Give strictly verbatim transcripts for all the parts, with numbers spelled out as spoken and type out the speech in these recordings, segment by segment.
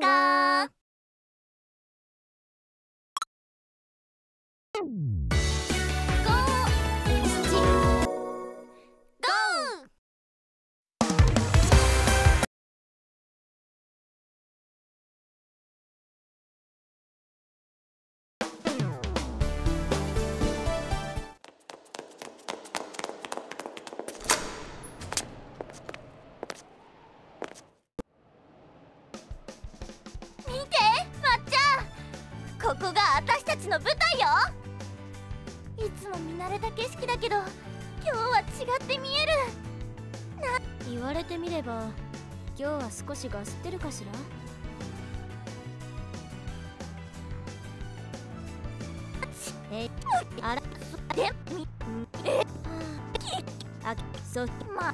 れがここが私たちの舞台よ。いつも見慣れた景色だけど今日は違って見えるな。言われてみれば今日は少しガスってるかしら。えあらでみえあそま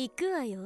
行くわよ。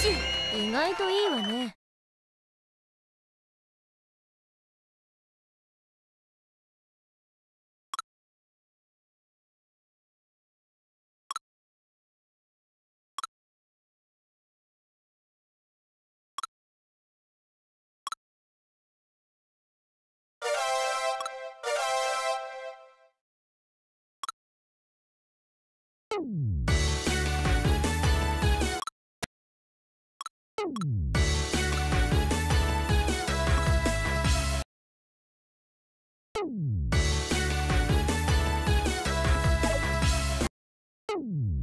し、意外といいわね。Boom!